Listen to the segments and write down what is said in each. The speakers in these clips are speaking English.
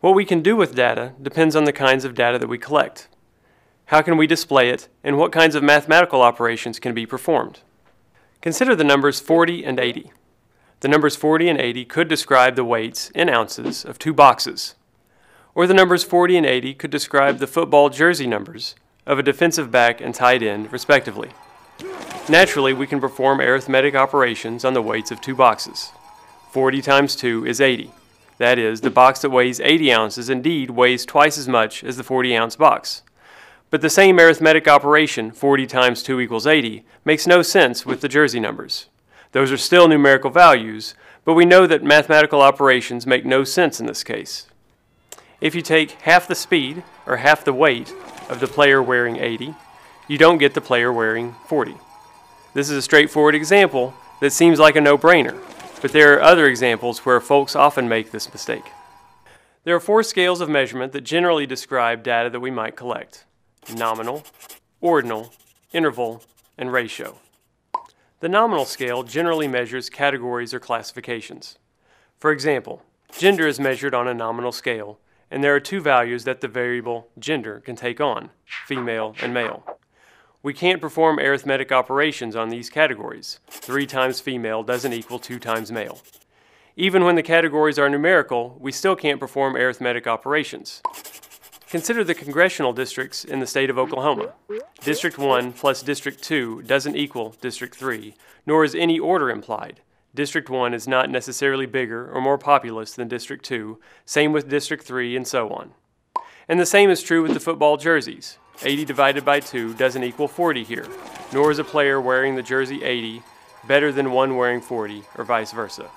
What we can do with data depends on the kinds of data that we collect. How can we display it, and what kinds of mathematical operations can be performed? Consider the numbers 40 and 80. The numbers 40 and 80 could describe the weights in ounces of two boxes. Or the numbers 40 and 80 could describe the football jersey numbers of a defensive back and tight end, respectively. Naturally, we can perform arithmetic operations on the weights of two boxes. 40 times 2 is 80. That is, the box that weighs 80 ounces indeed weighs twice as much as the 40-ounce box. But the same arithmetic operation, 40 times 2 equals 80, makes no sense with the jersey numbers. Those are still numerical values, but we know that mathematical operations make no sense in this case. If you take half the speed, or half the weight, of the player wearing 80, you don't get the player wearing 40. This is a straightforward example that seems like a no-brainer, but there are other examples where folks often make this mistake. There are four scales of measurement that generally describe data that we might collect: nominal, ordinal, interval, and ratio. The nominal scale generally measures categories or classifications. For example, gender is measured on a nominal scale, and there are two values that the variable gender can take on, female and male. We can't perform arithmetic operations on these categories. 3 times female doesn't equal 2 times male. Even when the categories are numerical, we still can't perform arithmetic operations. Consider the congressional districts in the state of Oklahoma. District 1 plus District 2 doesn't equal District 3, nor is any order implied. District 1 is not necessarily bigger or more populous than District 2, same with District 3, and so on. And the same is true with the football jerseys. 80 divided by 2 doesn't equal 40 here, nor is a player wearing the jersey 80 better than one wearing 40, or vice versa.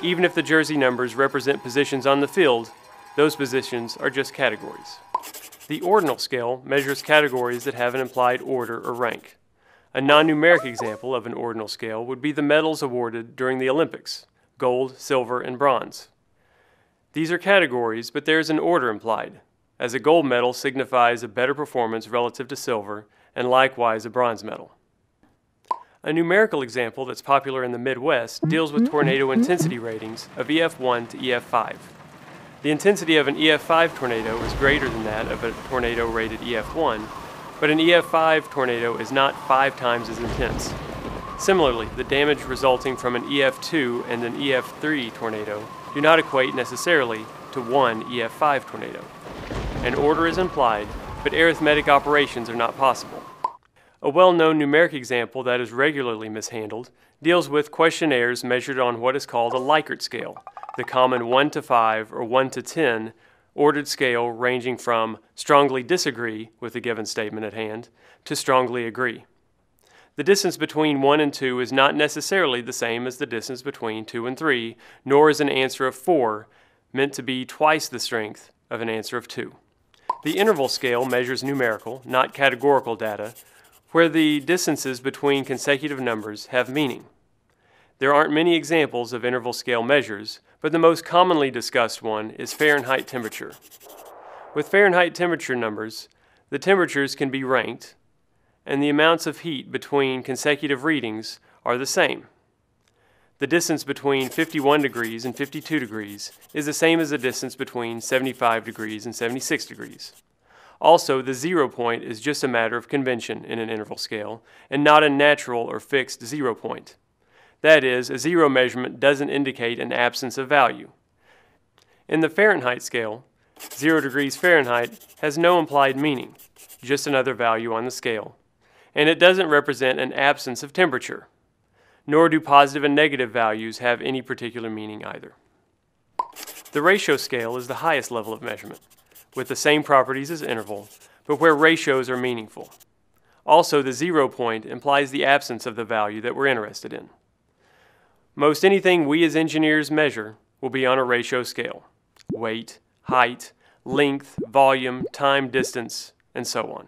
Even if the jersey numbers represent positions on the field, those positions are just categories. The ordinal scale measures categories that have an implied order or rank. A non-numeric example of an ordinal scale would be the medals awarded during the Olympics: gold, silver, and bronze. These are categories, but there is an order implied, as a gold medal signifies a better performance relative to silver, and likewise a bronze medal. A numerical example that's popular in the Midwest deals with tornado intensity ratings of EF1 to EF5. The intensity of an EF5 tornado is greater than that of a tornado rated EF1, but an EF5 tornado is not 5 times as intense. Similarly, the damage resulting from an EF2 and an EF3 tornado do not equate necessarily to one EF5 tornado. An order is implied, but arithmetic operations are not possible. A well-known numeric example that is regularly mishandled deals with questionnaires measured on what is called a Likert scale, the common 1 to 5 or 1 to 10 ordered scale ranging from strongly disagree with a given statement at hand to strongly agree. The distance between 1 and 2 is not necessarily the same as the distance between 2 and 3, nor is an answer of 4 meant to be twice the strength of an answer of 2. The interval scale measures numerical, not categorical data, where the distances between consecutive numbers have meaning. There aren't many examples of interval scale measures, but the most commonly discussed one is Fahrenheit temperature. With Fahrenheit temperature numbers, the temperatures can be ranked, and the amounts of heat between consecutive readings are the same. The distance between 51 degrees and 52 degrees is the same as the distance between 75 degrees and 76 degrees. Also, the 0 point is just a matter of convention in an interval scale, and not a natural or fixed 0 point. That is, a zero measurement doesn't indicate an absence of value. In the Fahrenheit scale, 0 degrees Fahrenheit has no implied meaning, just another value on the scale, and it doesn't represent an absence of temperature, nor do positive and negative values have any particular meaning either. The ratio scale is the highest level of measurement, with the same properties as interval, but where ratios are meaningful. Also, the 0 point implies the absence of the value that we're interested in. Most anything we as engineers measure will be on a ratio scale: weight, height, length, volume, time, distance, and so on.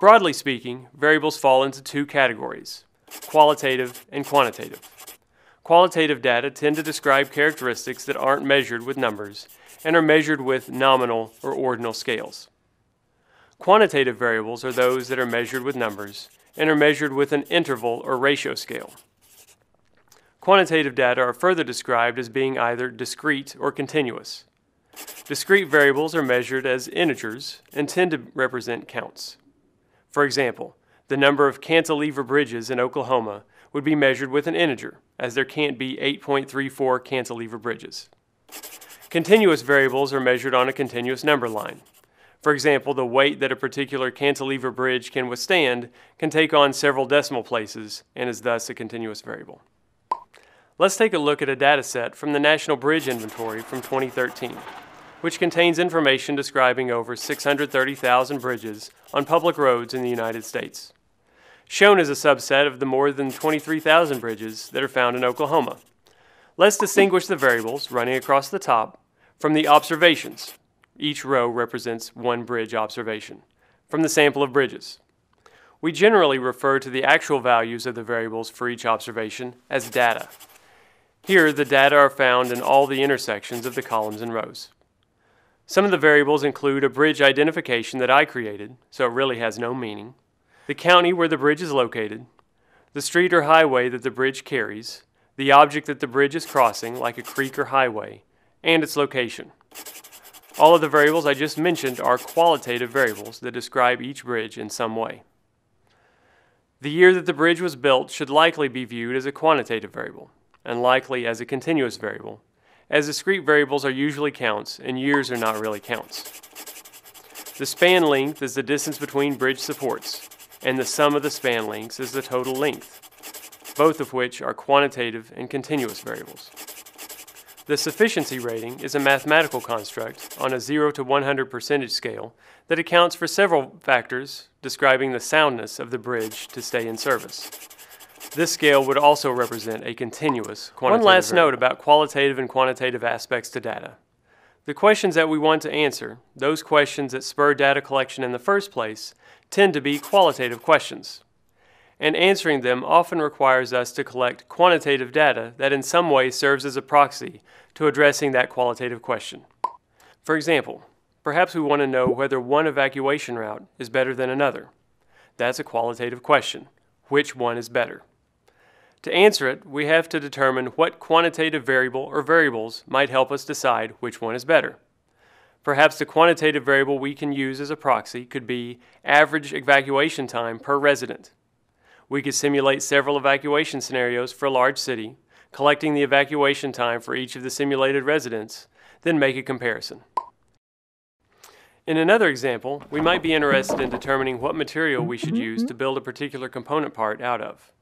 Broadly speaking, variables fall into two categories: qualitative and quantitative. Qualitative data tend to describe characteristics that aren't measured with numbers and are measured with nominal or ordinal scales. Quantitative variables are those that are measured with numbers and are measured with an interval or ratio scale. Quantitative data are further described as being either discrete or continuous. Discrete variables are measured as integers and tend to represent counts. For example, the number of cantilever bridges in Oklahoma would be measured with an integer, as there can't be 8.34 cantilever bridges. Continuous variables are measured on a continuous number line. For example, the weight that a particular cantilever bridge can withstand can take on several decimal places and is thus a continuous variable. Let's take a look at a data set from the National Bridge Inventory from 2013, which contains information describing over 630,000 bridges on public roads in the United States. Shown is a subset of the more than 23,000 bridges that are found in Oklahoma. Let's distinguish the variables running across the top from the observations. Each row represents one bridge observation from the sample of bridges. We generally refer to the actual values of the variables for each observation as data. Here, the data are found in all the intersections of the columns and rows. Some of the variables include a bridge identification that I created, so it really has no meaning, the county where the bridge is located, the street or highway that the bridge carries, the object that the bridge is crossing, like a creek or highway, and its location. All of the variables I just mentioned are qualitative variables that describe each bridge in some way. The year that the bridge was built should likely be viewed as a quantitative variable, and likely as a continuous variable, as discrete variables are usually counts and years are not really counts. The span length is the distance between bridge supports, and the sum of the span lengths is the total length, both of which are quantitative and continuous variables. The sufficiency rating is a mathematical construct on a 0 to 100 percentage scale that accounts for several factors describing the soundness of the bridge to stay in service. This scale would also represent a continuous quantitative variable. One last note about qualitative and quantitative aspects to data. The questions that we want to answer, those questions that spur data collection in the first place, tend to be qualitative questions. And answering them often requires us to collect quantitative data that in some way serves as a proxy to addressing that qualitative question. For example, perhaps we want to know whether one evacuation route is better than another. That's a qualitative question. Which one is better? To answer it, we have to determine what quantitative variable or variables might help us decide which one is better. Perhaps the quantitative variable we can use as a proxy could be average evacuation time per resident. We could simulate several evacuation scenarios for a large city, collecting the evacuation time for each of the simulated residents, then make a comparison. In another example, we might be interested in determining what material we should use to build a particular component part out of.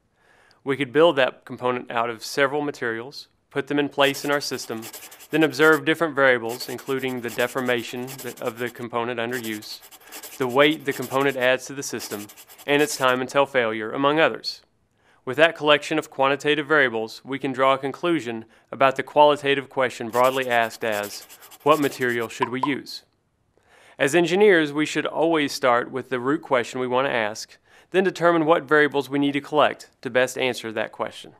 We could build that component out of several materials, put them in place in our system, then observe different variables, including the deformation of the component under use, the weight the component adds to the system, and its time until failure, among others. With that collection of quantitative variables, we can draw a conclusion about the qualitative question broadly asked as, what material should we use? As engineers, we should always start with the root question we want to ask, then determine what variables we need to collect to best answer that question.